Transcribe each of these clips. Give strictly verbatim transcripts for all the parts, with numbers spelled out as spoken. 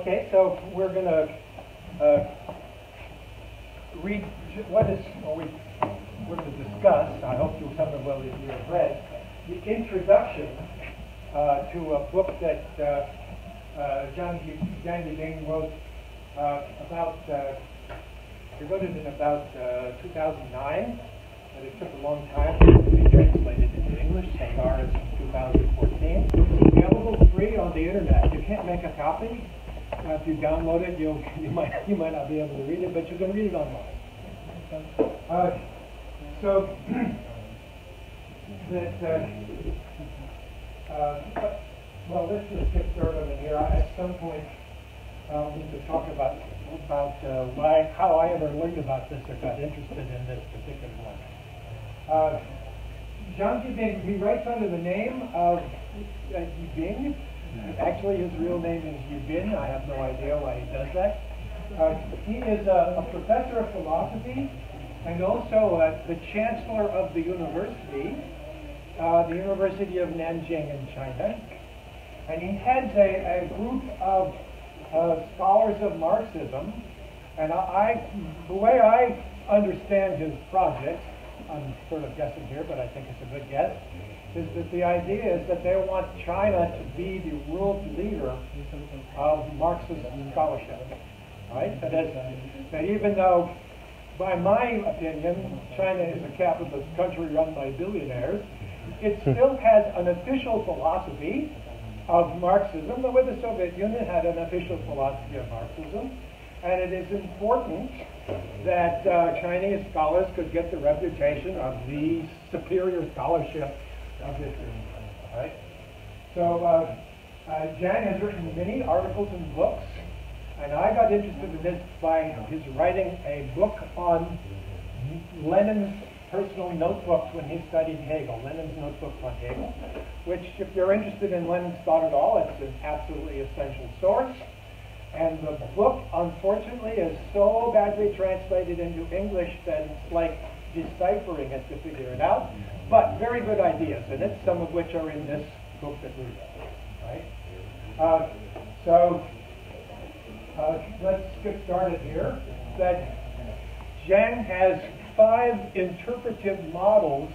Okay, so we're going to uh, read what is, or we, we're going to discuss, I hope you, some of well, you have read, the introduction uh, to a book that uh, uh, Zhang Yibing wrote uh, about, uh, he wrote it in about uh, two thousand nine, but it took a long time to be translated into English, so far as two thousand fourteen. Available free on the internet. You can't make a copy. Uh, if you download it, you'll, you might you might not be able to read it, but you can read it online. Uh, so that uh, uh, well, this is Kip Durbin here. I, at some point, um, we could talk about about uh, why how I ever learned about this or got interested in this particular one. Uh, Zhang Yibing, he writes under the name of uh, Yibing. Actually, his real name is Yibin. I have no idea why he does that. Uh, he is a, a professor of philosophy and also uh, the chancellor of the university, uh, the University of Nanjing in China. And he heads a, a group of uh, scholars of Marxism. And I, the way I understand his project, I'm sort of guessing here, but I think it's a good guess, is that the idea is that they want China to be the world leader of Marxist scholarship, right? That, is, that even though, by my opinion, China is a capitalist country run by billionaires, it still has an official philosophy of Marxism, the way the Soviet Union had an official philosophy of Marxism, and it is important that uh, Chinese scholars could get the reputation of the superior scholarship of this room, right? So uh, uh, Jan has written many articles and books, and I got interested in this by his writing a book on Lenin's personal notebooks when he studied Hegel, Lenin's notebooks on Hegel, which, if you're interested in Lenin's thought at all, it's an absolutely essential source. And the book, unfortunately, is so badly translated into English that it's like deciphering it to figure it out. But very good ideas in it, some of which are in this book that we read, right? Uh, so uh, let's get started here. That Zhang has five interpretive models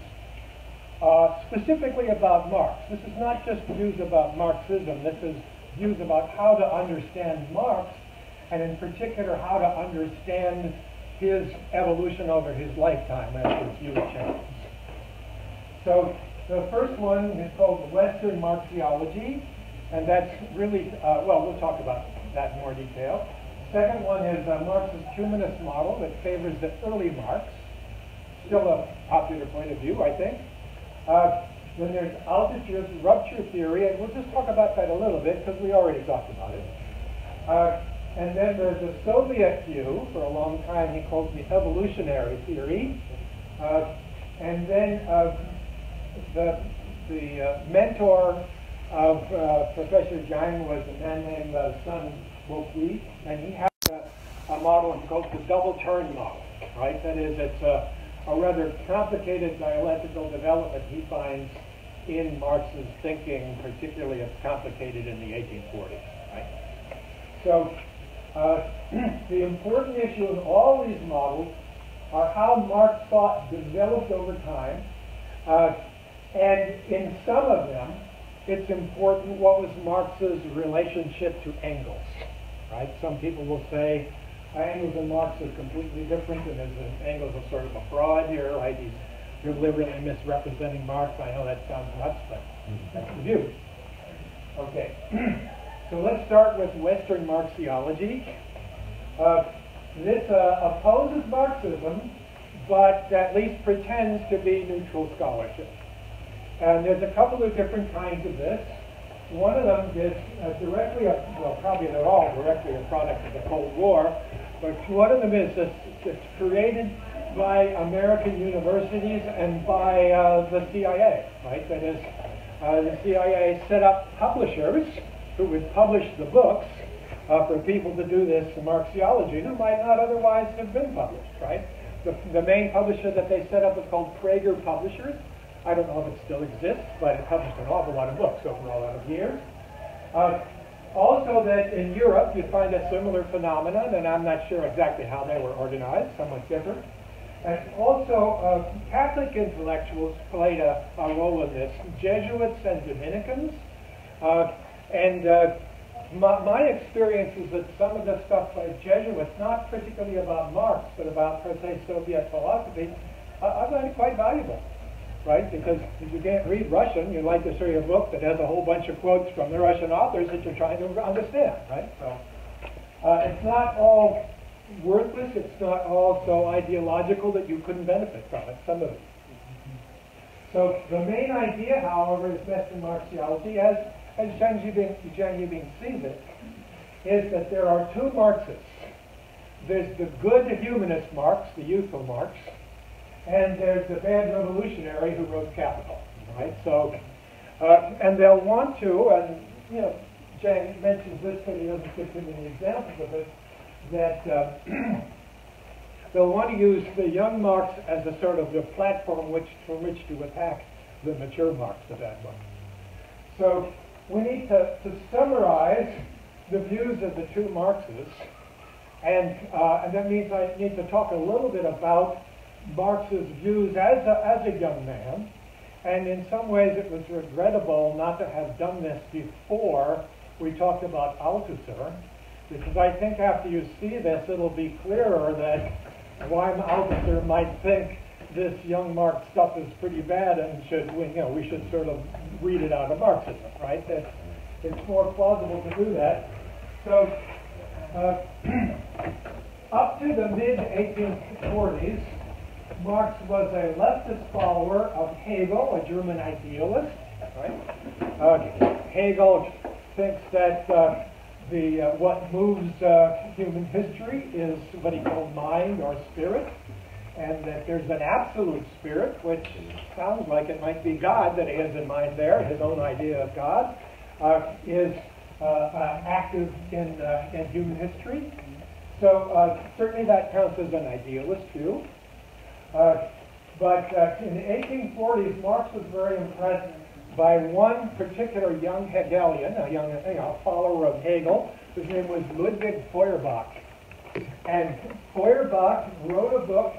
uh, specifically about Marx. This is not just views about Marxism. This is views about how to understand Marx, and in particular how to understand his evolution over his lifetime after his view changes. So the first one is called Western Marxiology, and that's really, uh, well, we'll talk about that in more detail. Second one is uh, Marx's humanist model that favors the early Marx, still a popular point of view, I think. Uh, Then there's Althusser's rupture theory, and we'll just talk about that a little bit because we already talked about it. Uh, and then there's the Soviet view. For a long time, he called the evolutionary theory. Uh, and then uh, the the uh, mentor of uh, Professor Zhang was a man named uh, Sun Buu Kui, and he had a, a model called the double turn model. Right? That is, it's a, a rather complicated dialectical development he finds in Marx's thinking, particularly as complicated in the eighteen forties, right? So uh, the important issue in all these models are how Marx thought developed over time, uh, and in some of them, it's important what was Marx's relationship to Engels, right? Some people will say Engels and Marx are completely different, and there's an, Engels is sort of a fraud here, right? He's deliberately misrepresenting Marx. I know that sounds nuts, but that's the view. Okay, so let's start with Western Marxiology. Uh, this uh, opposes Marxism, but at least pretends to be neutral scholarship. And there's a couple of different kinds of this. One of them is uh, directly, a, well, probably they're all directly a product of the Cold War, but one of them is this, it's created by American universities and by uh, the C I A, right? That is, uh, the C I A set up publishers who would publish the books uh, for people to do this Marxiology who might not otherwise have been published, right? The, the main publisher that they set up was called Prager Publishers. I don't know if it still exists, but it published an awful lot of books over a lot of years. Uh, Also that in Europe you find a similar phenomenon, and I'm not sure exactly how they were organized, somewhat different. And also uh, Catholic intellectuals played a, a role in this, Jesuits and Dominicans. Uh, and uh, my, my experience is that some of the stuff by Jesuits, not particularly about Marx, but about per se Soviet philosophy, uh, I find it quite valuable. Right? Because if you can't read Russian, you like to show your book that has a whole bunch of quotes from the Russian authors that you're trying to understand, right? So uh, it's not all worthless, it's not all so ideological that you couldn't benefit from it, some of it. So the main idea, however, is Western Marxiology, as, as Zhang Yibing, Zhang Yibing sees it, is that there are two Marxists. There's the good humanist Marx, the youthful Marx, and there's the bad revolutionary who wrote Capital, right? So, uh, and they'll want to, and you know, Jane mentions this, but he doesn't give too many examples of it, that uh, they'll want to use the young Marx as a sort of the platform which, from which to attack the mature Marx, the bad one. So we need to, to summarize the views of the two Marxists, and, uh, and that means I need to talk a little bit about Marx's views as a, as a young man, and in some ways it was regrettable not to have done this before we talked about Althusser, because I think after you see this it'll be clearer that why Althusser might think this young Marx stuff is pretty bad and should, we, you know, we should sort of read it out of Marxism, right? That it's more plausible to do that. So uh, up to the mid eighteen forties, Marx was a leftist follower of Hegel, a German idealist. Right? Uh, Hegel thinks that uh, the uh, what moves uh, human history is what he called mind or spirit, and that there's an absolute spirit, which sounds like it might be God that he has in mind there, his own idea of God, uh, is uh, uh, active in, uh, in human history. So uh, certainly that counts as an idealist view. Uh, but uh, in the eighteen forties, Marx was very impressed by one particular young Hegelian, a young you know, follower of Hegel, whose name was Ludwig Feuerbach. And Feuerbach wrote a book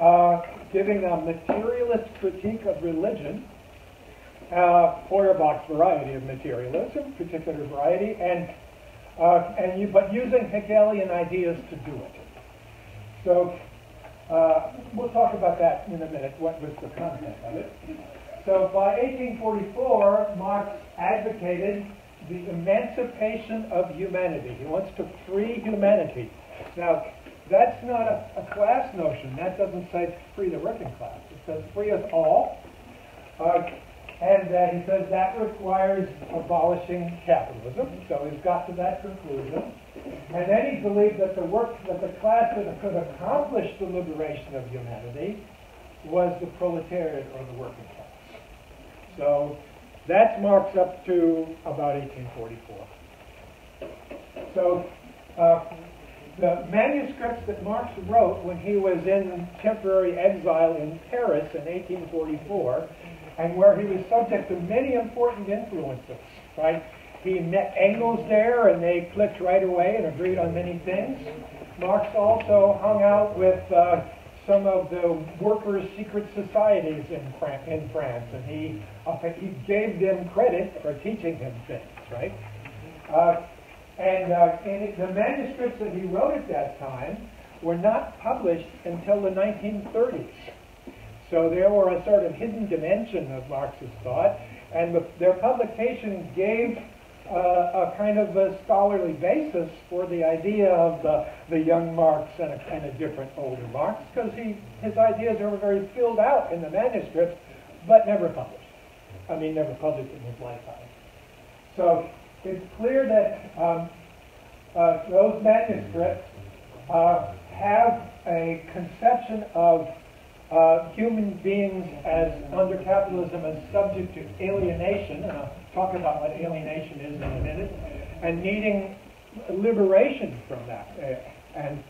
uh, giving a materialist critique of religion, uh, Feuerbach's variety of materialism, particular variety, and, uh, and you, but using Hegelian ideas to do it. So. Uh, we'll talk about that in a minute, what was the content of it. So by eighteen forty-four, Marx advocated the emancipation of humanity. He wants to free humanity. Now, that's not a, a class notion. That doesn't say free the working class. It says free us all. Uh, and uh, he says that requires abolishing capitalism. So he's got to that conclusion. And then he believed that the work that the class that could accomplish the liberation of humanity was the proletariat or the working class. So that's Marx up to about eighteen forty-four. So uh, the manuscripts that Marx wrote when he was in temporary exile in Paris in eighteen forty-four, and where he was subject to many important influences, right? He met Engels there, and they clicked right away and agreed on many things. Marx also hung out with uh, some of the workers' secret societies in, Fran in France, and he, uh, he gave them credit for teaching him things, right? Uh, and uh, in the manuscripts that he wrote at that time were not published until the nineteen thirties. So there were a sort of hidden dimension of Marx's thought, and the, their publication gave Uh, a kind of a scholarly basis for the idea of the, the young Marx and a, and a different older Marx, because he his ideas are very filled out in the manuscripts, but never published. I mean, never published in his lifetime. So it's clear that um, uh, those manuscripts uh, have a conception of uh, human beings as under capitalism as subject to alienation. Uh, talk about what alienation is in a minute, and needing liberation from that. And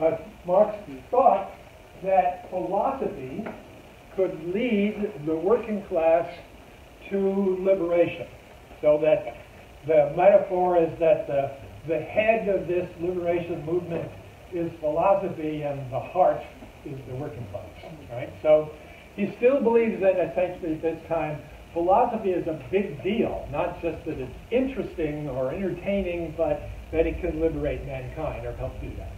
uh, Marx thought that philosophy could lead the working class to liberation, so that The metaphor is that the, the head of this liberation movement is philosophy and the heart is the working class, right? So he still believes that, essentially at this time, philosophy is a big deal, not just that it's interesting or entertaining, but that it can liberate mankind or help do that.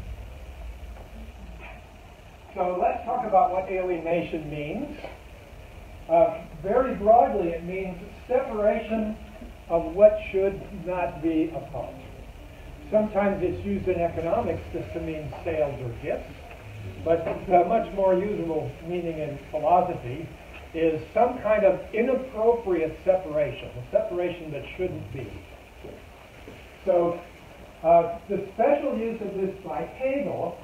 So let's talk about what alienation means. Uh, very broadly, it means separation of what should not be apart. Sometimes it's used in economics just to mean sales or gifts, but a much more usable meaning in philosophy is some kind of inappropriate separation, a separation that shouldn't be. So uh, the special use of this by Hegel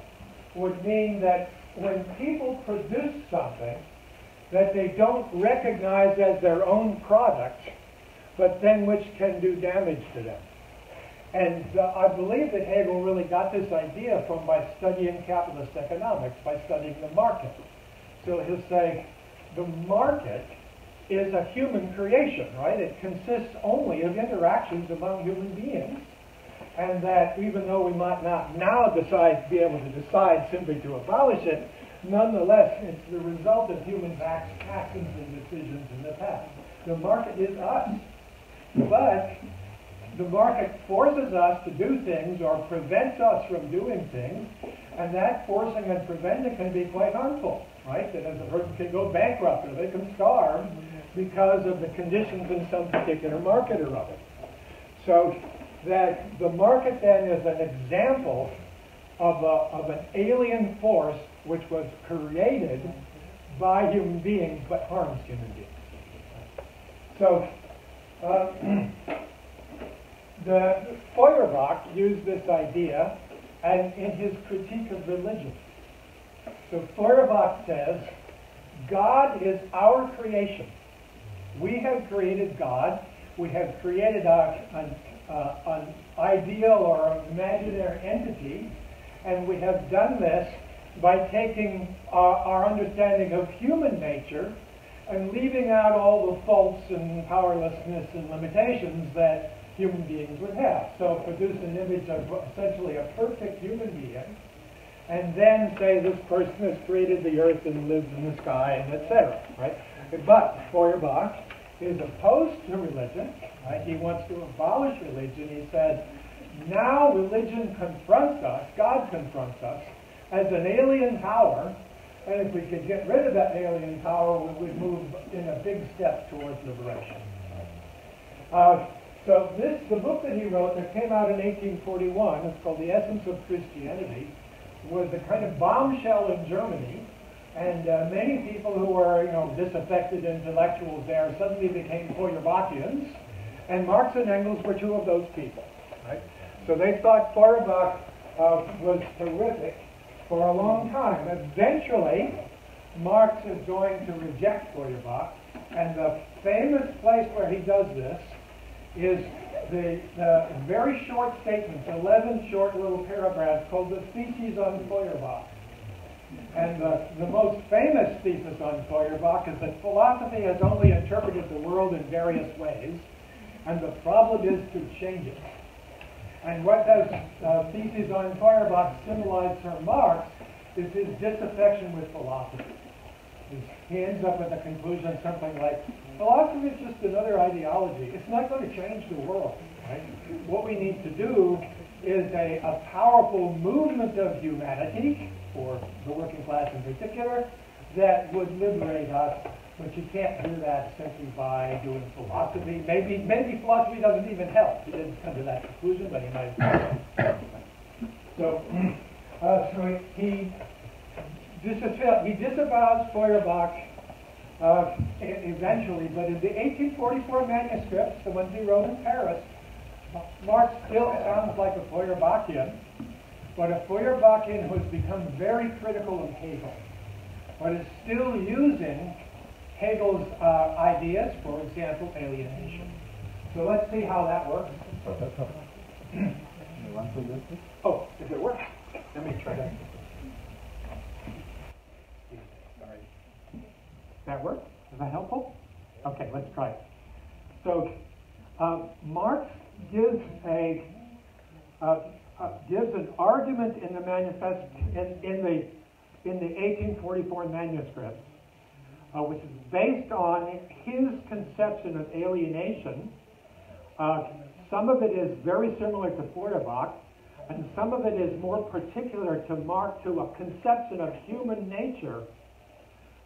would mean that when people produce something that they don't recognize as their own product, but then which can do damage to them. And uh, I believe that Hegel really got this idea from by studying capitalist economics, by studying the market. So he'll say, the market is a human creation, right? It consists only of interactions among human beings, and that even though we might not now decide, be able to decide simply to abolish it, nonetheless, it's the result of human actions and decisions in the past. The market is us, but the market forces us to do things or prevents us from doing things, and that forcing and preventing can be quite harmful, right? That as a person can go bankrupt or they can starve because of the conditions in some particular market or other. So that the market then is an example of, a, of an alien force which was created by human beings but harms human beings. So, uh, The Feuerbach used this idea and in his critique of religion. So Feuerbach says, God is our creation. We have created God. We have created our, an, uh, an ideal or imaginary entity, and we have done this by taking our, our understanding of human nature and leaving out all the faults and powerlessness and limitations that human beings would have. So produce an image of essentially a perfect human being, and then say this person has created the earth and lives in the sky, and et cetera. Right? But Feuerbach is opposed to religion. Right? He wants to abolish religion. He says, now religion confronts us, God confronts us, as an alien power, and if we could get rid of that alien power, we would move in a big step towards liberation. Uh, So this, the book that he wrote that came out in eighteen forty-one, it's called The Essence of Christianity, was a kind of bombshell in Germany, and uh, many people who were, you know, disaffected intellectuals there suddenly became Feuerbachians, and Marx and Engels were two of those people, right? So they thought Feuerbach uh, was terrific for a long time. Eventually, Marx is going to reject Feuerbach, and the famous place where he does this is the, the very short statements, eleven short little paragraphs called the Theses on Feuerbach. And the, the most famous thesis on Feuerbach is that philosophy has only interpreted the world in various ways, and the problem is to change it. And what those uh, Theses on Feuerbach symbolized for Marx is his disaffection with philosophy. He ends up with a conclusion, something like, philosophy is just another ideology. It's not going to change the world. Right? What we need to do is a, a powerful movement of humanity, or the working class in particular, that would liberate us. But you can't do that simply by doing philosophy. Maybe, maybe philosophy doesn't even help. He didn't come to that conclusion, but he might have. So, uh, so he... He disavows Feuerbach uh, eventually, but in the eighteen forty-four manuscripts, the ones he wrote in Paris, Marx still sounds like a Feuerbachian, but a Feuerbachian who has become very critical of Hegel, but is still using Hegel's uh, ideas, for example, alienation. So let's see how that works. Oh, if it works, let me try that. That work? Is that helpful? Okay, let's try it. So, uh, Marx gives a uh, uh, gives an argument in the manifest in, in the in the eighteen forty-four manuscript, uh, which is based on his conception of alienation. Uh, some of it is very similar to Feuerbach, and some of it is more particular to Marx, to a conception of human nature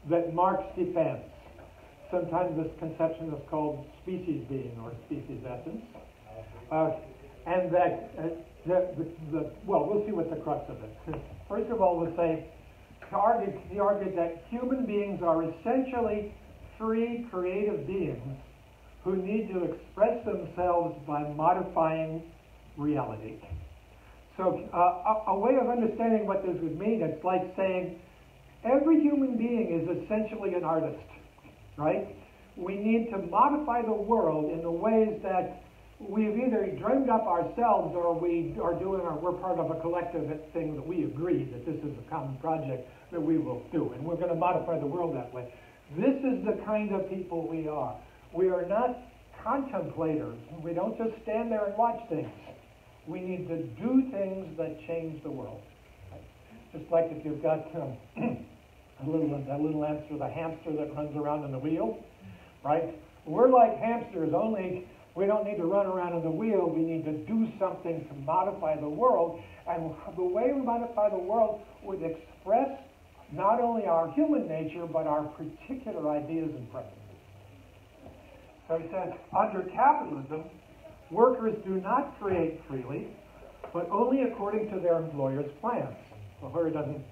that Marx defends. Sometimes this conception is called species being or species essence. Uh, and that, uh, the, the, the, well, we'll see what the crux of it. First of all, we'll say, he argued, he argued that human beings are essentially free creative beings who need to express themselves by modifying reality. So uh, a, a way of understanding what this would mean, it's like saying every human being is essentially an artist, right? We need to modify the world in the ways that we've either dreamed up ourselves, or we are doing, or we're part of a collective thing that we agree that this is a common project that we will do, and we're going to modify the world that way. This is the kind of people we are. We are not contemplators. We don't just stand there and watch things. We need to do things that change the world. Just like if you've got um, a little a little hamster, the hamster that runs around on the wheel, right? We're like hamsters, only we don't need to run around on the wheel. We need to do something to modify the world. And the way we modify the world would express not only our human nature, but our particular ideas and preferences. So he says, under capitalism, workers do not create freely, but only according to their employer's plans. Well, Hoyer doesn't.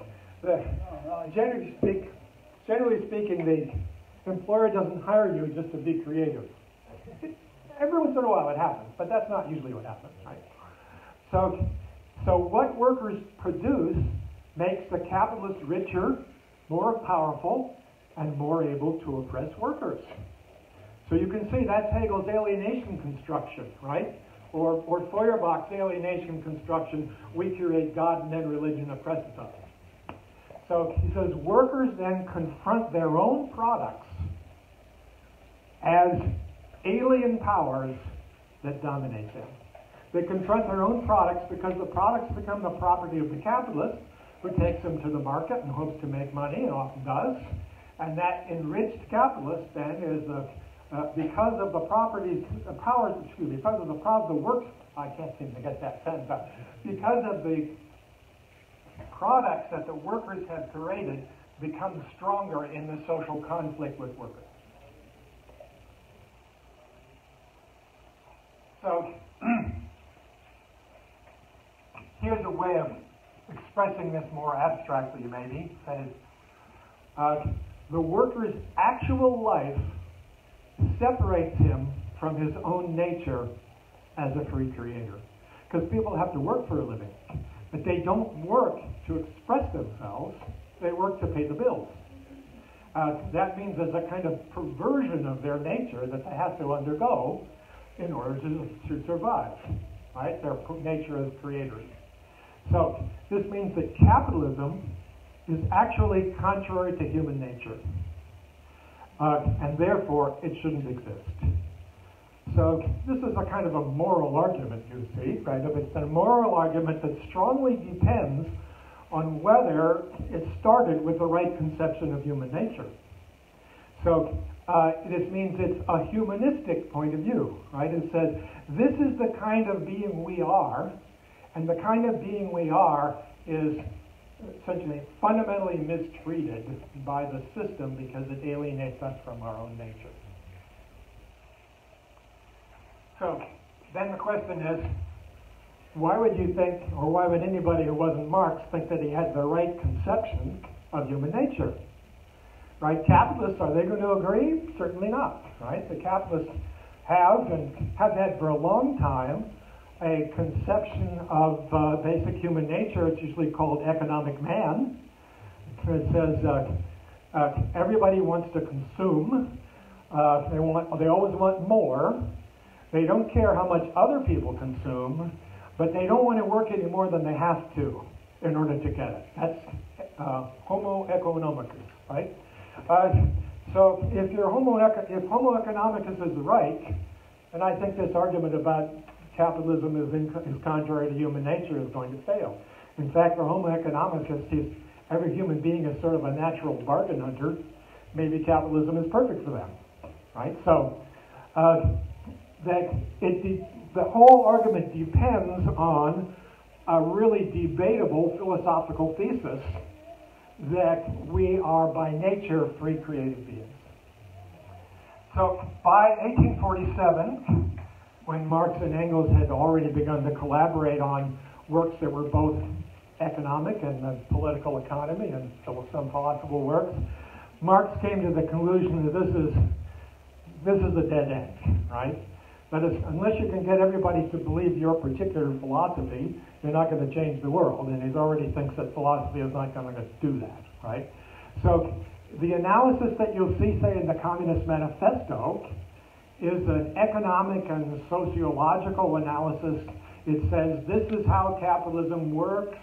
The, generally, speak, generally speaking, the employer doesn't hire you just to be creative. Every once in a while it happens, but that's not usually what happens, right? So, so what workers produce makes the capitalist richer, more powerful, and more able to oppress workers. So you can see that's Hegel's alienation construction, right? Or, or Feuerbach's alienation construction, we curate God and then religion oppresses us. So he says, workers then confront their own products as alien powers that dominate them. They confront their own products because the products become the property of the capitalist, who takes them to the market and hopes to make money, and often does. And that enriched capitalist then is the Uh, because of the properties, uh, powers, excuse me, because of the powers, the works, I can't seem to get that sentence out. Because of the products that the workers have created, become stronger in the social conflict with workers. So, here's a way of expressing this more abstractly, maybe. That is, uh, the worker's actual life separates him from his own nature as a free creator. Because people have to work for a living, but they don't work to express themselves, they work to pay the bills. Uh, that means there's a kind of perversion of their nature that they have to undergo in order to, to survive, right? Their nature as creators. So this means that capitalism is actually contrary to human nature. Uh, and therefore, it shouldn't exist. So this is a kind of a moral argument, you see, right? It's a moral argument that strongly depends on whether it started with the right conception of human nature. So uh, this means it's a humanistic point of view, right? It says, this is the kind of being we are, and the kind of being we are is essentially fundamentally mistreated by the system because it alienates us from our own nature. So then the question is, why would you think, or why would anybody who wasn't Marx think that he had the right conception of human nature? Right? Capitalists, are they going to agree? Certainly not, right? The capitalists have, and have had for a long time, a conception of uh, basic human nature. It's usually called economic man. It says uh, uh, everybody wants to consume. Uh, they want. They always want more. They don't care how much other people consume, but they don't want to work any more than they have to in order to get it. That's uh, homo economicus, right? Uh, so if you're homo, if homo economicus is right, and I think this argument about capitalism is, in, is contrary to human nature is going to fail. In fact, for Homo economicus, he's, every human being is sort of a natural bargain hunter. Maybe capitalism is perfect for them, right? So uh, that it de the whole argument depends on a really debatable philosophical thesis that we are by nature free creative beings. So by eighteen forty-seven, when Marx and Engels had already begun to collaborate on works that were both economic and the political economy and so some philosophical works, Marx came to the conclusion that this is, this is a dead end, right? That is, unless you can get everybody to believe your particular philosophy, you're not going to change the world, and he already thinks that philosophy is not going to do that, right? So the analysis that you'll see, say, in the Communist Manifesto is an economic and sociological analysis. It says this is how capitalism works.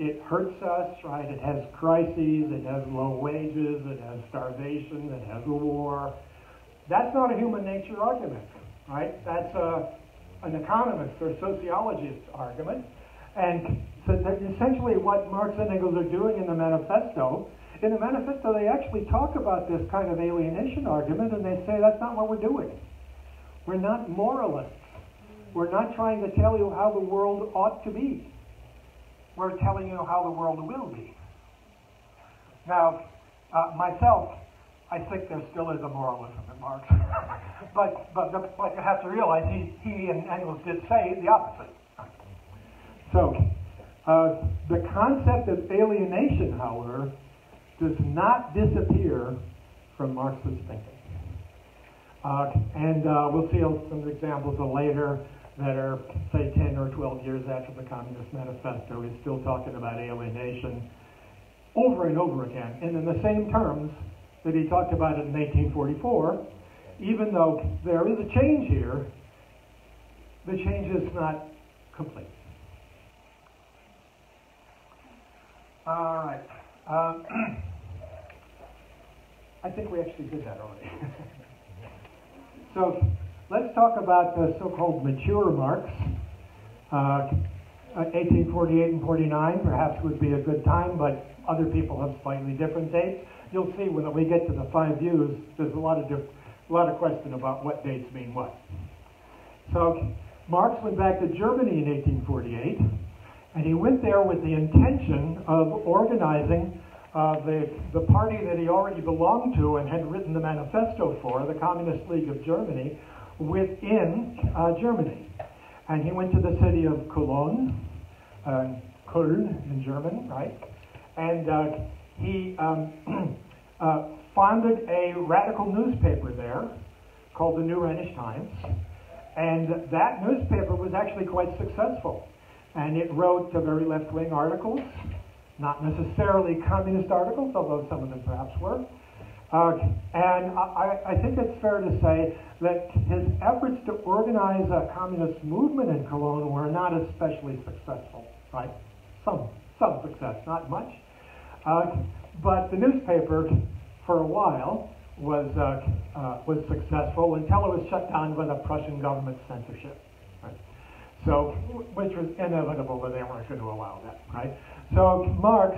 It hurts us, right? It has crises, it has low wages, it has starvation, it has a war. That's not a human nature argument, right? That's a, an economist or sociologist argument. And so essentially what Marx and Engels are doing in the manifesto, in the manifesto they actually talk about this kind of alienation argument, and they say that's not what we're doing. We're not moralists. We're not trying to tell you how the world ought to be. We're telling you how the world will be. Now, uh, myself, I think there still is a moralism in Marx. but, but, but you have to realize he, he and Engels did say the opposite. So, uh, the concept of alienation, however, does not disappear from Marxist thinking. Uh, and uh, we'll see some examples later that are, say, ten or twelve years after the Communist Manifesto, is still talking about alienation over and over again, and in the same terms that he talked about it in eighteen forty-four, even though there is a change here, the change is not complete. All right. Um, I think we actually did that already. So, let's talk about the so-called mature Marx. Uh, eighteen forty-eight and forty-nine perhaps would be a good time, but other people have slightly different dates. You'll see when we get to the five views, there's a lot of diff a lot of question about what dates mean what. So Marx went back to Germany in eighteen forty-eight, and he went there with the intention of organizing uh, the, the party that he already belonged to and had written the manifesto for, the Communist League of Germany, within uh, Germany. And he went to the city of Cologne, uh, Köln in German, right? And uh, he um, uh, founded a radical newspaper there called the New Rhenish Times. And that newspaper was actually quite successful. And it wrote very left-wing articles, not necessarily communist articles, although some of them perhaps were. Uh, and I, I think it's fair to say that his efforts to organize a communist movement in Cologne were not especially successful, right? Some, some success, not much. Uh, but the newspaper, for a while, was, uh, uh, was successful until it was shut down by the Prussian government censorship, right? So, which was inevitable that they weren't going to allow that, right? So Marx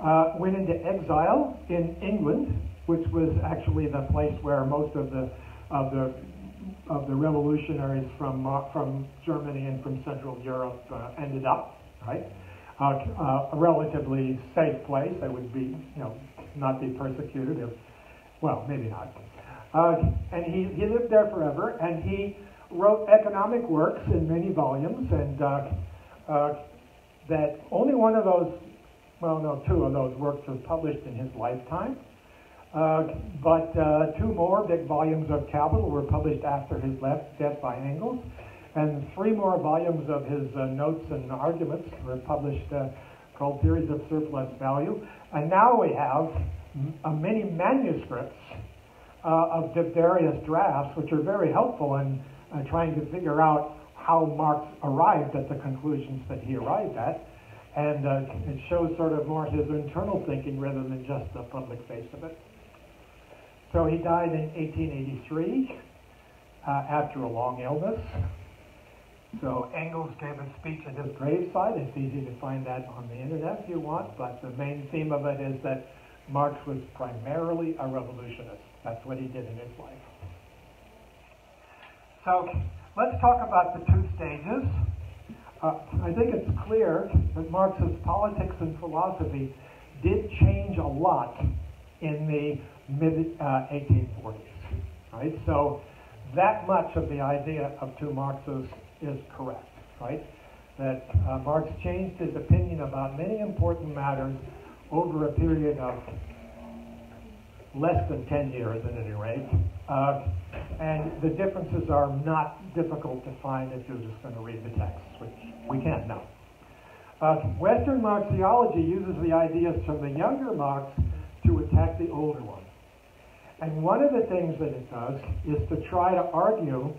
uh, went into exile in England, which was actually the place where most of the of the of the revolutionaries from uh, from Germany and from Central Europe uh, ended up, right? Uh, uh, a relatively safe place. They would be, you know, not be persecuted. If, well, maybe not. Uh, and he he lived there forever, and he wrote economic works in many volumes, and uh, uh, that only one of those, well, no, two of those works was published in his lifetime. Uh, but uh, two more big volumes of Capital were published after his death by Engels, and three more volumes of his uh, notes and arguments were published uh, called Theories of Surplus Value. And now we have uh, many manuscripts uh, of the various drafts, which are very helpful in uh, trying to figure out how Marx arrived at the conclusions that he arrived at. And uh, it shows sort of more his internal thinking rather than just the public face of it. So he died in eighteen eighty-three uh, after a long illness. So Engels gave a speech at his gravesite. It's easy to find that on the internet if you want, but the main theme of it is that Marx was primarily a revolutionist. That's what he did in his life. So let's talk about the two stages. Uh, I think it's clear that Marx's politics and philosophy did change a lot in the mid-eighteen forties, uh, right? So that much of the idea of two Marxes is correct, right? That uh, Marx changed his opinion about many important matters over a period of less than ten years at any rate, uh, and the differences are not difficult to find if you're just going to read the text, which we can't know. Uh, Western Marxiology uses the ideas from the younger Marx to attack the older one. And one of the things that it does is to try to argue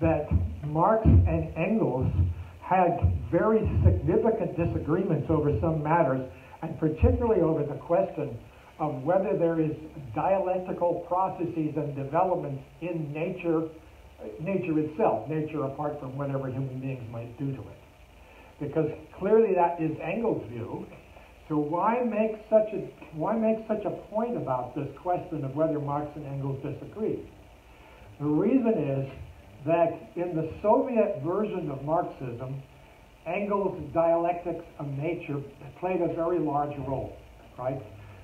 that Marx and Engels had very significant disagreements over some matters, and particularly over the question of whether there is dialectical processes and developments in nature, nature itself, nature apart from whatever human beings might do to it. Because clearly that is Engels' view. So why make such a why make such a point about this question of whether Marx and Engels disagreed? The reason is that in the Soviet version of Marxism, Engels' dialectics of nature played a very large role, right?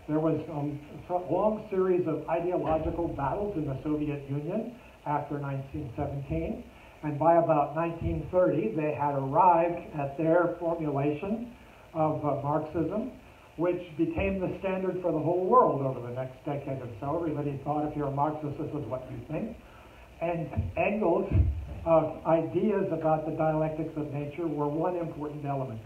There was a long series of ideological battles in the Soviet Union after nineteen seventeen, and by about nineteen thirty, they had arrived at their formulation of uh, Marxism, which became the standard for the whole world over the next decade or so. Everybody thought if you're a Marxist, this is what you think. And Engels' uh, ideas about the dialectics of nature were one important element.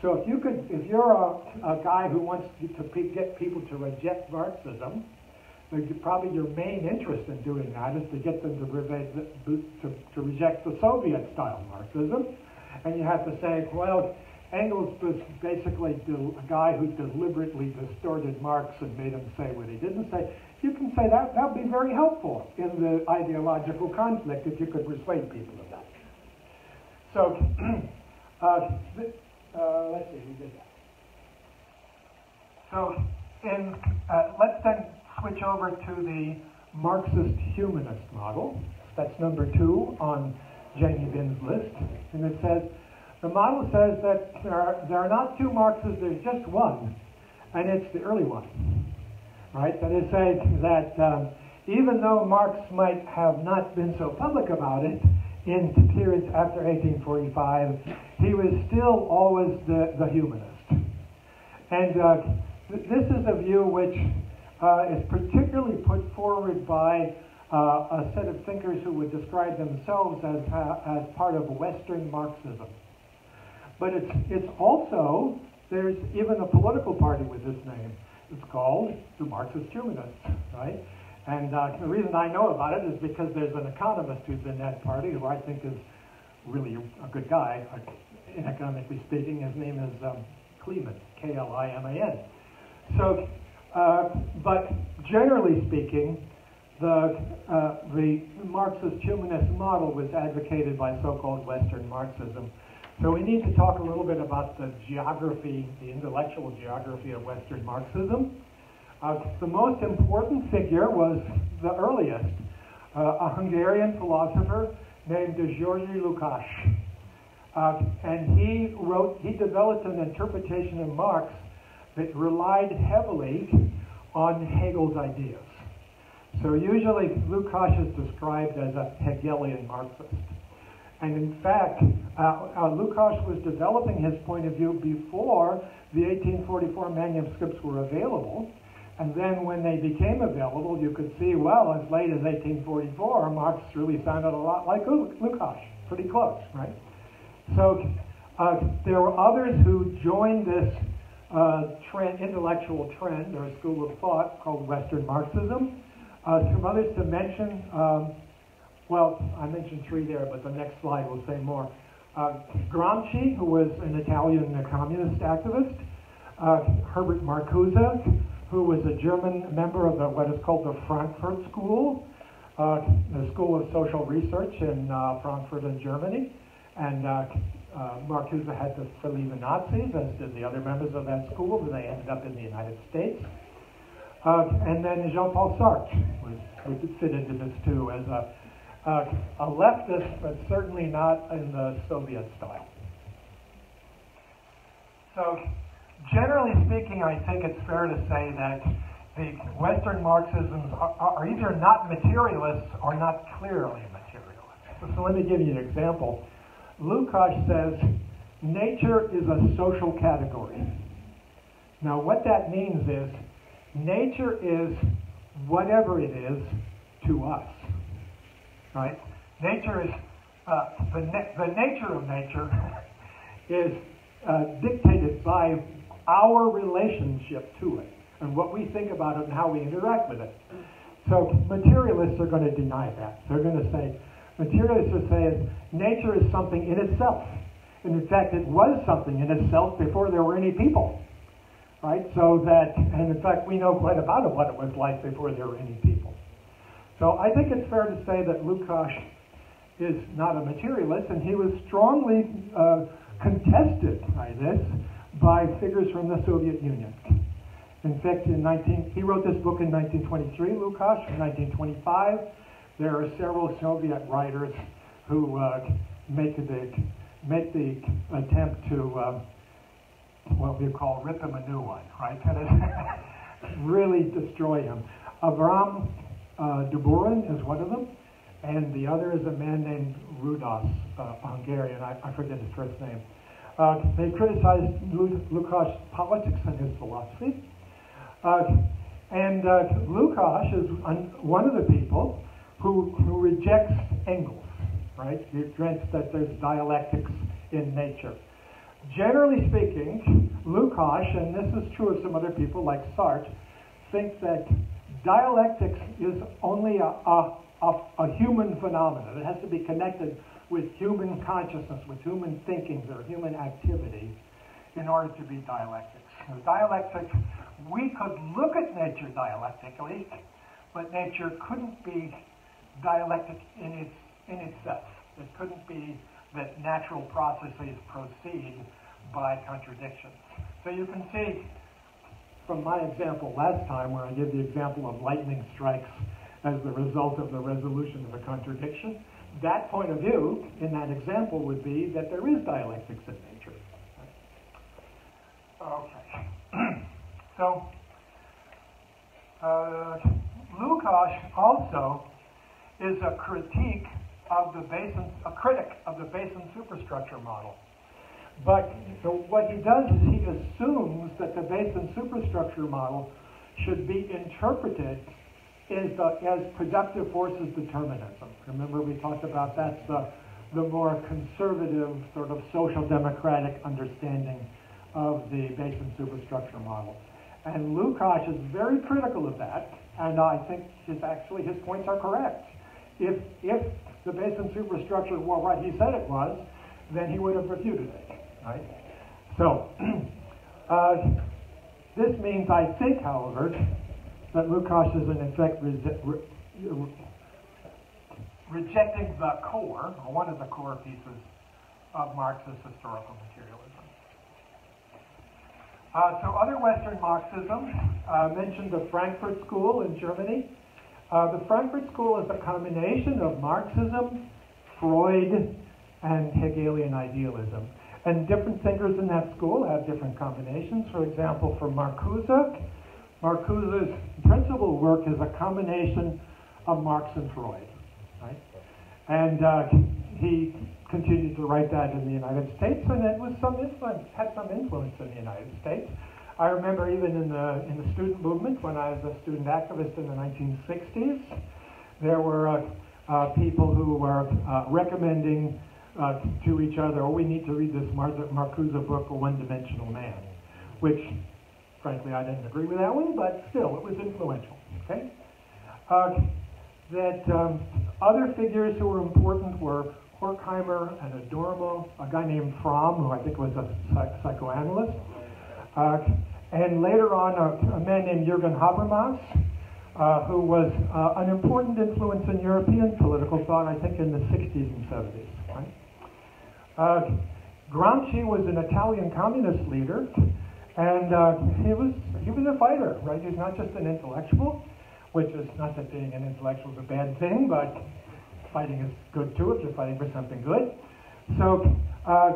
So if you could, if you're a, a guy who wants to pe get people to reject Marxism, probably your main interest in doing that is to get them to, re to, to reject the Soviet-style Marxism. And you have to say, well, Engels was basically a guy who deliberately distorted Marx and made him say what he didn't say. You can say that that would be very helpful in the ideological conflict if you could persuade people of that. So, uh, th uh, let's see, we did that. So, in, uh, let's then switch over to the Marxist humanist model. That's number two on Zhang Yibing's list, and it says, the model says that there are, there are not two Marxes, there's just one, and it's the early one, right? That is to say that um, even though Marx might have not been so public about it in periods after eighteen forty-five, he was still always the, the humanist. And uh, th this is a view which uh, is particularly put forward by uh, a set of thinkers who would describe themselves as, uh, as part of Western Marxism. But it's, it's also, there's even a political party with this name. It's called the Marxist Humanists, right? And uh, the reason I know about it is because there's an economist who's in that party who I think is really a good guy, economically speaking. His name is um, Kliman, K L I M A N. So, uh, but generally speaking, the, uh, the Marxist Humanist model was advocated by so-called Western Marxism. So we need to talk a little bit about the geography, the intellectual geography of Western Marxism. Uh, the most important figure was the earliest, uh, a Hungarian philosopher named Georgi Lukács. Uh, and he wrote, he developed an interpretation of Marx that relied heavily on Hegel's ideas. So usually Lukács is described as a Hegelian Marxist. And in fact, uh, uh, Lukács was developing his point of view before the eighteen forty-four manuscripts were available. And then when they became available, you could see, well, as late as eighteen forty-four, Marx really sounded a lot like Lukács, pretty close, right? So uh, there were others who joined this uh, trend, intellectual trend or school of thought called Western Marxism. Uh, some others to mention, um, well, I mentioned three there, but the next slide will say more. Uh, Gramsci, who was an Italian communist activist. Uh, Herbert Marcuse, who was a German member of the, what is called the Frankfurt School. uh, the School of Social Research in uh, Frankfurt in Germany, and uh, uh, Marcuse had to flee the Nazis, as did the other members of that school, and they ended up in the United States. Uh, and then Jean-Paul Sartre was, was fit into this too, as a, uh, a leftist, but certainly not in the Soviet style. So, generally speaking, I think it's fair to say that the Western Marxisms are, are either not materialists or not clearly materialists. So let me give you an example. Lukács says, nature is a social category. Now what that means is, nature is whatever it is to us, right? Nature is, uh, the, na the nature of nature is uh, dictated by our relationship to it, and what we think about it and how we interact with it. So materialists are going to deny that. They're going to say, materialists are saying nature is something in itself. And in fact, it was something in itself before there were any people, right? So that, and in fact, we know quite about it, what it was like before there were any people. So I think it's fair to say that Lukács is not a materialist, and he was strongly uh, contested by this by figures from the Soviet Union. In fact, in nineteen, he wrote this book in nineteen twenty-three, Lukács, in nineteen twenty-five. There are several Soviet writers who uh, make, the, make the attempt to, uh, what we call, rip him a new one, right? Really destroy him. Avram uh, Duburin is one of them, and the other is a man named Rudas, uh, Hungarian, I, I forget his first name. Uh, they criticized Lukács' politics and his philosophy. Uh, and uh, Lukács is un one of the people who, who rejects Engels, right? He rejects that there's dialectics in nature. Generally speaking, Lukács, and this is true of some other people like Sartre, thinks that dialectics is only a, a, a, a human phenomenon. It has to be connected with human consciousness, with human thinking or human activity in order to be dialectics. So dialectics, we could look at nature dialectically, but nature couldn't be dialectic in, its, in itself. It couldn't be that natural processes proceed by contradictions. So you can see from my example last time, where I gave the example of lightning strikes as the result of the resolution of a contradiction, that point of view in that example would be that there is dialectics in nature. Okay. So, uh, Lukács also is a critique of the base and, a critic of the base and superstructure model. But so what he does is he assumes that the base and superstructure model should be interpreted as, the, as productive forces determinism. Remember we talked about that's the, the more conservative sort of social democratic understanding of the base and superstructure model. And Lukács is very critical of that, and I think his, actually his points are correct. If, if the base and superstructure were what he said it was, then he would have refuted it, right? So, uh, this means, I think, however, that Lukács is in effect re re re rejecting the core, or one of the core pieces of Marxist historical materialism. Uh, so other Western Marxism, uh, mentioned the Frankfurt School in Germany. Uh, the Frankfurt School is a combination of Marxism, Freud, and Hegelian idealism. And different thinkers in that school have different combinations. For example, for Marcuse, Marcuse's principal work is a combination of Marx and Freud, right? And uh, he continued to write that in the United States, and it was some influence, had some influence in the United States. I remember even in the, in the student movement, when I was a student activist in the nineteen sixties, there were uh, uh, people who were uh, recommending uh, to each other, oh, we need to read this Mar Marcuse book, A One-Dimensional Man, which, frankly, I didn't agree with that one, but still, it was influential, okay? Uh, that um, other figures who were important were Horkheimer and Adorno, a guy named Fromm, who I think was a psych psychoanalyst, uh, and later on a, a man named Jürgen Habermas, uh, who was uh, an important influence in European political thought, I think, in the sixties and seventies. Right? Uh, Gramsci was an Italian communist leader, and uh, he was he was a fighter. Right? He's not just an intellectual, which is not that being an intellectual is a bad thing, but fighting is good too if you're fighting for something good. So, uh,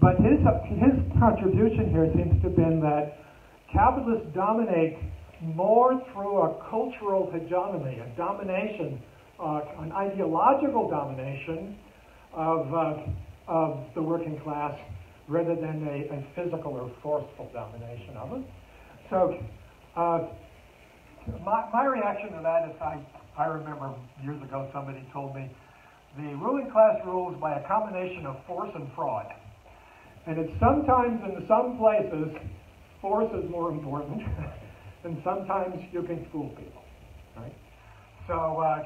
but his his contribution here seems to have been that capitalists dominate more through a cultural hegemony, a domination, uh, an ideological domination of uh, of the working class, rather than a, a physical or forceful domination of it. So, uh, my my reaction to that is I. I remember years ago somebody told me the ruling class rules by a combination of force and fraud. And it's sometimes in some places force is more important and sometimes you can fool people. Right? So uh,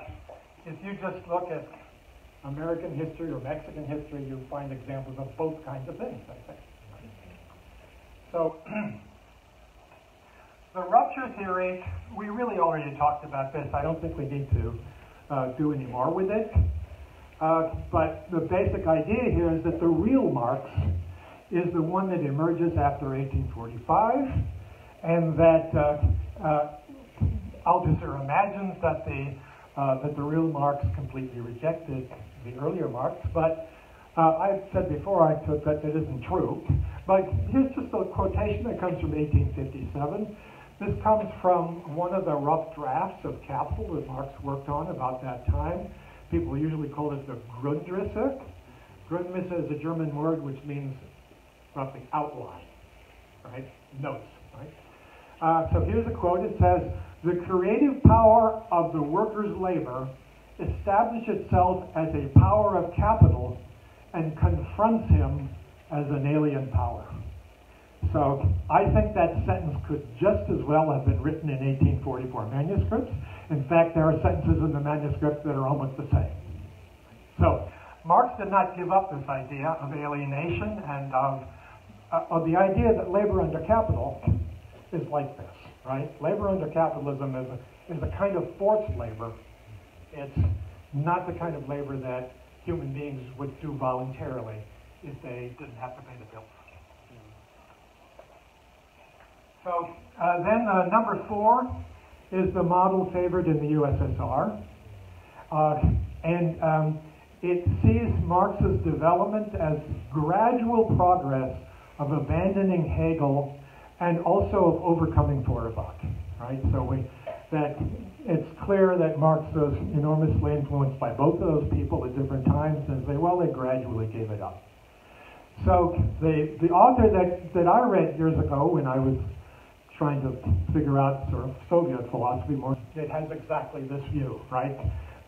if you just look at American history or Mexican history, you find examples of both kinds of things, I think. Right? So the rupture theory, we really already talked about this. I don't think we need to uh, do any more with it. Uh, but the basic idea here is that the real Marx is the one that emerges after eighteen forty-five, and that uh, uh, Althusser imagines that the uh, that the real Marx completely rejected the earlier Marx. But uh, I've said before, I took that that isn't true. But here's just a quotation that comes from eighteen fifty-seven. This comes from one of the rough drafts of Capital that Marx worked on about that time. People usually call it the Grundrisse. Grundrisse is a German word which means roughly outline, right? Notes, right? Uh, so here's a quote. It says, "The creative power of the workers' labor establishes itself as a power of capital and confronts him as an alien power." So I think that sentence could just as well have been written in eighteen forty-four manuscripts. In fact, there are sentences in the manuscript that are almost the same. So Marx did not give up this idea of alienation and of, uh, of the idea that labor under capital is like this, right? Labor under capitalism is a, is a kind of forced labor. It's not the kind of labor that human beings would do voluntarily if they didn't have to pay the bills. So uh, then uh, number four is the model favored in the U S S R. Uh, and um, it sees Marx's development as gradual progress of abandoning Hegel and also of overcoming Feuerbach, right? So we, that it's clear that Marx was enormously influenced by both of those people at different times, and they, well, they gradually gave it up. So the, the author that, that I read years ago when I was trying to figure out sort of Soviet philosophy more, it has exactly this view, right?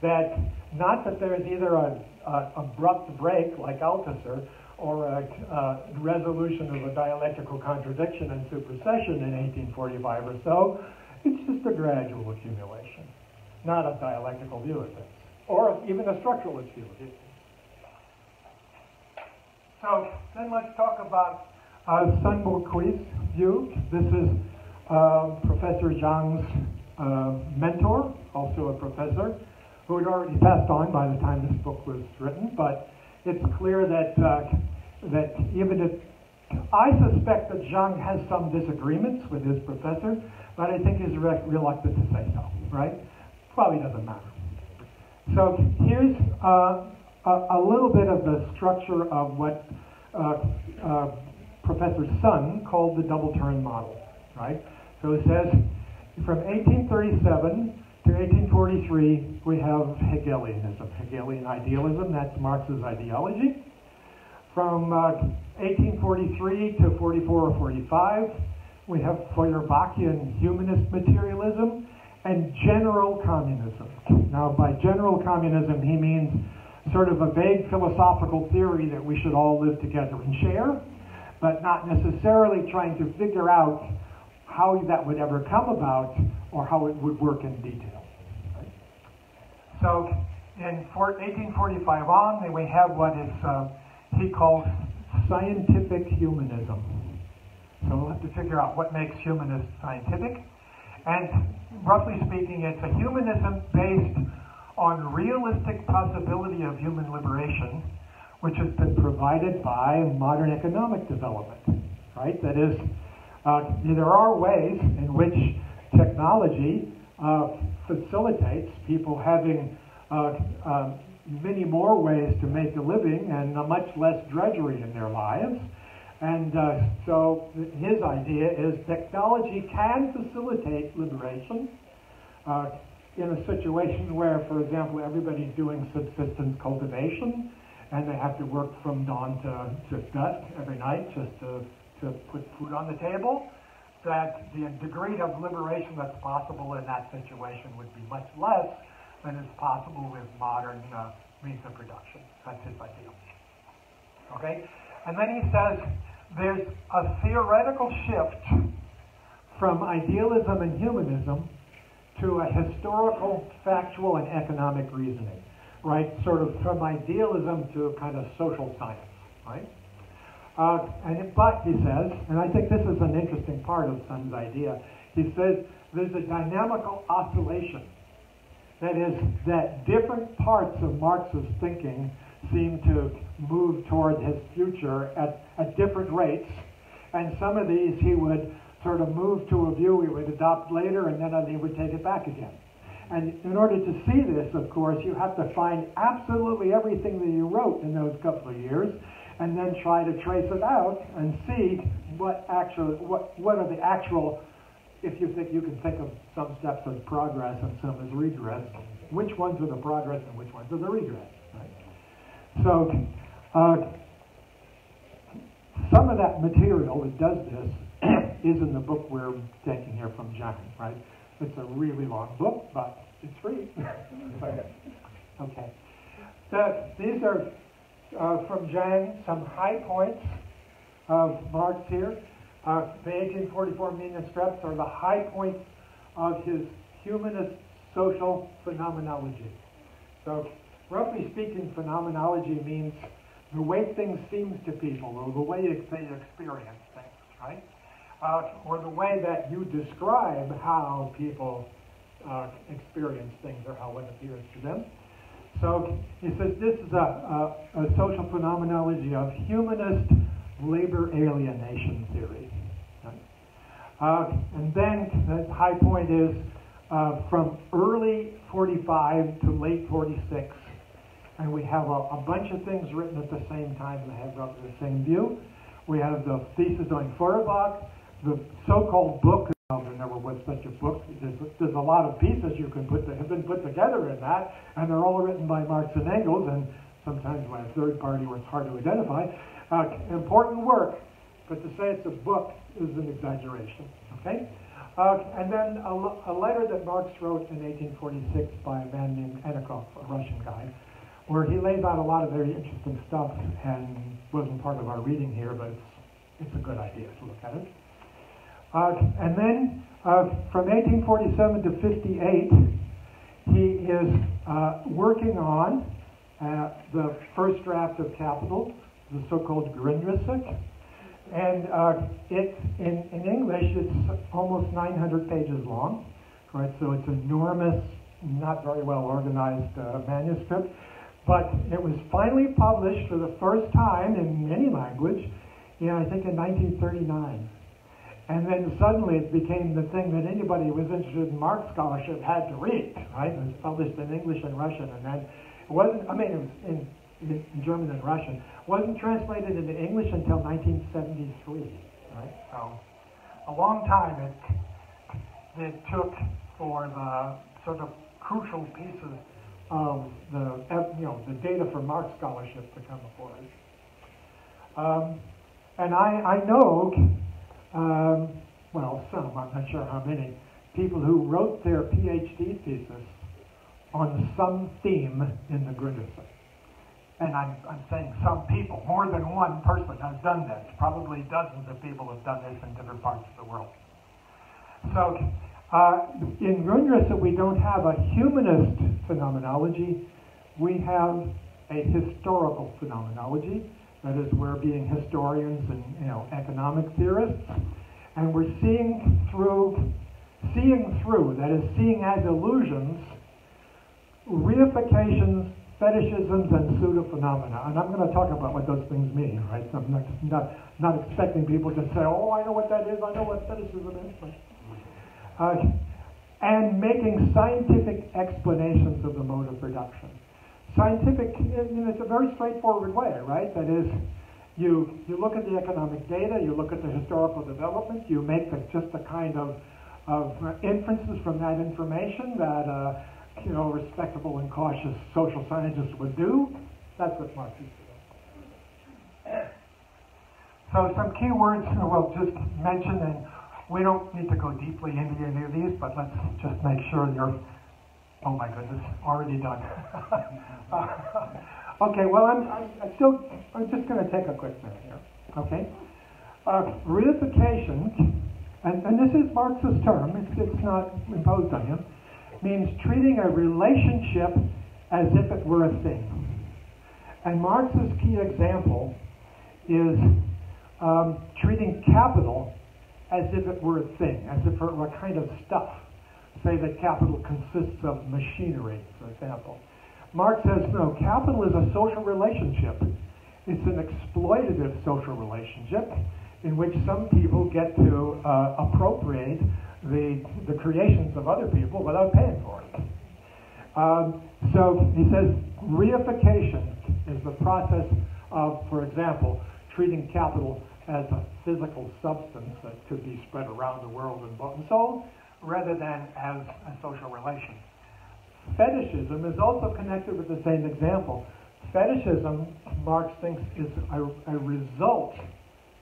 That not that there's either a, a abrupt break like Althusser or a, a resolution of a dialectical contradiction and supersession in eighteen forty-five or so, it's just a gradual accumulation, not a dialectical view of it, or even a structuralist view of it. So then let's talk about uh, Sun Buu Kui's view. This is uh, Professor Zhang's uh, mentor, also a professor, who had already passed on by the time this book was written. But it's clear that uh, that even if I suspect that Zhang has some disagreements with his professor, but I think he's re reluctant to say so. Right? Probably doesn't matter. So here's. Uh, A little bit of the structure of what uh, uh, Professor Sun called the double-turn model, right? So it says, from eighteen thirty-seven to eighteen forty-three, we have Hegelianism, Hegelian idealism. That's Marx's ideology. From uh, eighteen forty-three to forty-four or forty-five, we have Feuerbachian humanist materialism and general communism. Now, by general communism, he means sort of a vague philosophical theory that we should all live together and share, but not necessarily trying to figure out how that would ever come about or how it would work in detail. Right? So in eighteen forty-five on, then we have what is, uh, he calls scientific humanism. So we'll have to figure out what makes humanists scientific. And roughly speaking, it's a humanism based on realistic possibility of human liberation, which has been provided by modern economic development, right? That is, uh, there are ways in which technology uh, facilitates people having uh, uh, many more ways to make a living and uh, much less drudgery in their lives. And uh, so his idea is technology can facilitate liberation uh, in a situation where, for example, everybody's doing subsistence cultivation and they have to work from dawn to, to dusk every night just to, to put food on the table, that the degree of liberation that's possible in that situation would be much less than is possible with modern uh, means of production. That's his idea. Okay? And then he says there's a theoretical shift from idealism and humanism to a historical, factual, and economic reasoning, right? Sort of from idealism to kind of social science, right? Uh, and but, he says, and I think this is an interesting part of Sun's idea, he says there's a dynamical oscillation. That is, that different parts of Marx's thinking seem to move toward his future at, at different rates, and some of these he would sort of move to a view he would adopt later, and then he would take it back again. And in order to see this, of course, you have to find absolutely everything that he wrote in those couple of years, and then try to trace it out and see what actual, what, what are the actual, if you think you can think of some steps as progress and some as regress, which ones are the progress and which ones are the regress, right? So uh, some of that material that does this is in the book we're taking here from Zhang, right? It's a really long book, but it's free. Okay. So these are uh, from Zhang, some high points of Marx here. Uh, the eighteen forty-four manuscripts are the high points of his humanist social phenomenology. So, roughly speaking, phenomenology means the way things seem to people, or the way they experience things, right? Uh, or the way that you describe how people uh, experience things or how it appears to them. So he says this is a, a, a social phenomenology of humanist labor alienation theory. Right? Uh, and then the high point is uh, from early forty-five to late forty-six, and we have a, a bunch of things written at the same time that have roughly the same view. We have the Theses on Feuerbach, the so-called book. There never was such a book. There's, there's a lot of pieces you can put that have been put together in that, and they're all written by Marx and Engels, and sometimes by a third party where it's hard to identify. Uh, important work, but to say it's a book is an exaggeration. Okay, uh, and then a, a letter that Marx wrote in eighteen forty-six by a man named Annenkov, a Russian guy, where he lays out a lot of very interesting stuff and wasn't part of our reading here, but it's, it's a good idea to look at it. Uh, and then uh, from eighteen forty-seven to fifty-eight, he is uh, working on uh, the first draft of Capital, the so-called Grundrisse. And uh, it's, in, in English, it's almost nine hundred pages long, right? So it's enormous, not very well organized uh, manuscript. But it was finally published for the first time in any language, you know, I think in nineteen thirty-nine. And then suddenly it became the thing that anybody who was interested in Marx scholarship had to read, right? It was published in English and Russian, and then it wasn't, I mean, it was in, in German and Russian. It wasn't translated into English until nineteen seventy-three, right? So a long time it, it took for the sort of crucial pieces of the, you know, the data for Marx scholarship to come before us. Um, and I, I know, um, well, some, I'm not sure how many, people who wrote their PhD thesis on some theme in the Grundrisse. And I'm, I'm saying some people, more than one person has done this. Probably dozens of people have done this in different parts of the world. So, Uh, in Grundrisse, we don't have a humanist phenomenology. We have a historical phenomenology. That is, we're being historians and, you know, economic theorists, and we're seeing through seeing through, that is, seeing as illusions, reifications, fetishisms, and pseudophenomena. And I'm going to talk about what those things mean, right? So I'm not, not, not expecting people to say, oh, I know what that is, I know what fetishism is. Uh, and making scientific explanations of the mode of production. Scientific, I mean, it's a very straightforward way, right? That is, you, you look at the economic data, you look at the historical development, you make the, just a kind of, of inferences from that information that uh, you know, respectable and cautious social scientists would do. That's what Marx is doing. So some key words we'll just mention, and we don't need to go deeply into any of these, but let's just make sure you're, oh my goodness, already done. uh, okay, well, I'm, I'm, I'm still, I'm just going to take a quick minute here, okay? Uh, reification, and, and this is Marx's term, it's, it's not imposed on him, means treating a relationship as if it were a thing. And Marx's key example is um, treating capital as if it were a thing, as if it were a kind of stuff. Say that capital consists of machinery, for example. Marx says, no, capital is a social relationship. It's an exploitative social relationship in which some people get to uh, appropriate the, the creations of other people without paying for it. Um, so he says reification is the process of, for example, treating capital as a physical substance that could be spread around the world and bought and sold, rather than as a social relation. Fetishism is also connected with the same example. Fetishism, Marx thinks, is a, a result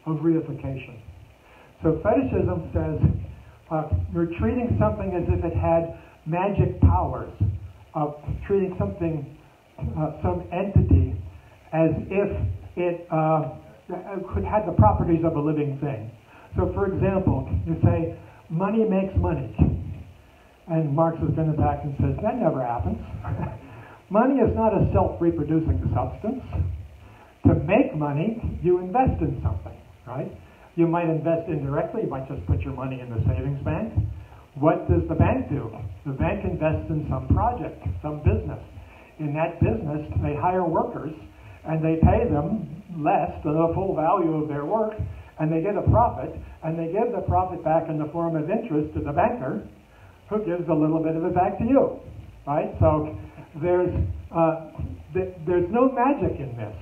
of reification. So fetishism says, uh, you're treating something as if it had magic powers, of treating something, uh, some entity, as if it uh, could have the properties of a living thing. So for example, you say, money makes money. And Marx has been attacked and says, that never happens. Money is not a self-reproducing substance. To make money, you invest in something, right? You might invest indirectly, you might just put your money in the savings bank. What does the bank do? The bank invests in some project, some business. In that business, they hire workers, and they pay them less than the full value of their work, and they get a profit, and they give the profit back in the form of interest to the banker, who gives a little bit of it back to you, right? So there's, uh, th there's no magic in this,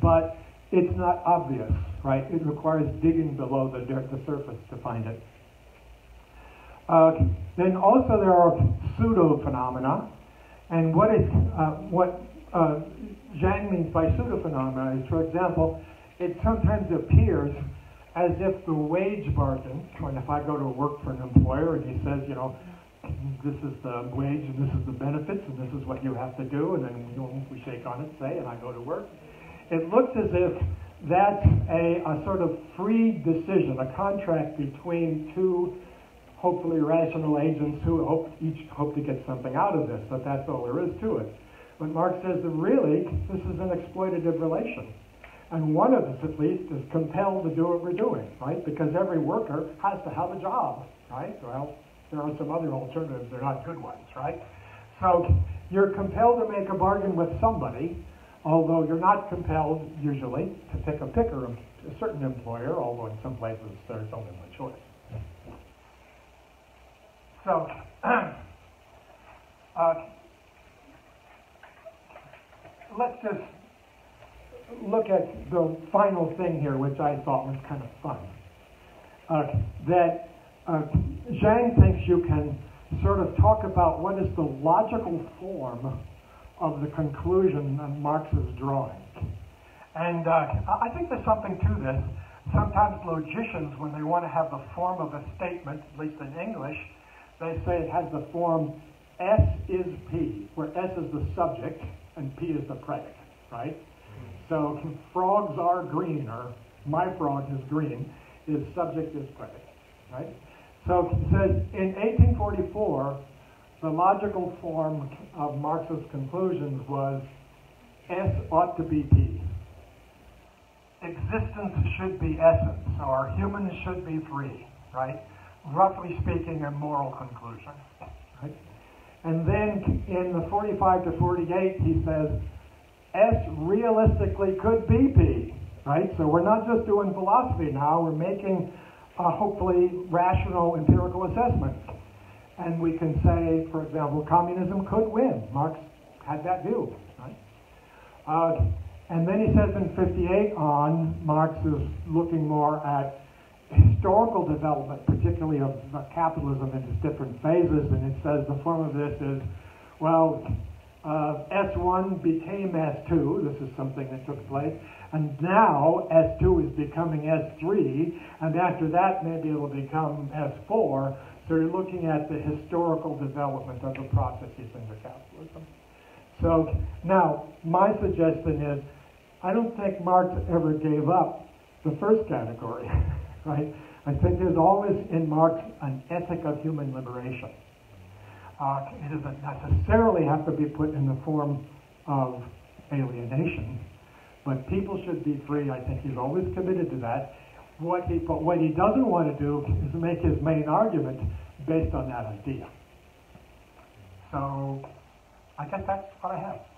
but it's not obvious, right? It requires digging below the, dirt, the surface to find it. Uh, then also there are pseudo-phenomena, and what, is, uh, what uh, Zhang means by pseudo-phenomena is, for example, it sometimes appears as if the wage bargain, when if I go to work for an employer and he says, you know, this is the wage and this is the benefits and this is what you have to do, and then you know, we shake on it, say, and I go to work, it looks as if that's a, a sort of free decision, a contract between two hopefully rational agents who hope, each hope to get something out of this, but that's all there is to it. But Marx says that really, this is an exploitative relation. And one of us, at least, is compelled to do what we're doing, right? Because every worker has to have a job, right? Well, there are some other alternatives. They're not good ones, right? So you're compelled to make a bargain with somebody, although you're not compelled, usually, to pick a picker of a certain employer, although in some places there's only one choice. So, uh, let's just look at the final thing here, which I thought was kind of fun. Uh, that uh, Zhang thinks you can sort of talk about what is the logical form of the conclusion that Marx is drawing. And uh, I think there's something to this. Sometimes logicians, when they want to have the form of a statement, at least in English, they say it has the form S is P, where S is the subject and P is the predicate, right? So frogs are green, or my frog is green, is subject is predicate, right? So it says in eighteen forty-four, the logical form of Marx's conclusions was S ought to be P. Existence should be essence, or humans should be free, right? roughly speaking, a moral conclusion. Right? And then in the forty-five to forty-eight, he says, S realistically could be P, right? So we're not just doing philosophy now, we're making a hopefully rational empirical assessment. And we can say, for example, communism could win. Marx had that view, right? Uh, and then he says in fifty-eight on, Marx is looking more at historical development, particularly of capitalism in its different phases, and it says the form of this is, well, uh, S one became S two, this is something that took place, and now S two is becoming S three, and after that maybe it'll become S four, so you're looking at the historical development of the processes under capitalism. So now, my suggestion is, I don't think Marx ever gave up the first category. Right? I think there's always in Marx an ethic of human liberation. Uh, it doesn't necessarily have to be put in the form of alienation, but people should be free. I think he's always committed to that. What he, what he doesn't want to do is make his main argument based on that idea. So I guess that's what I have.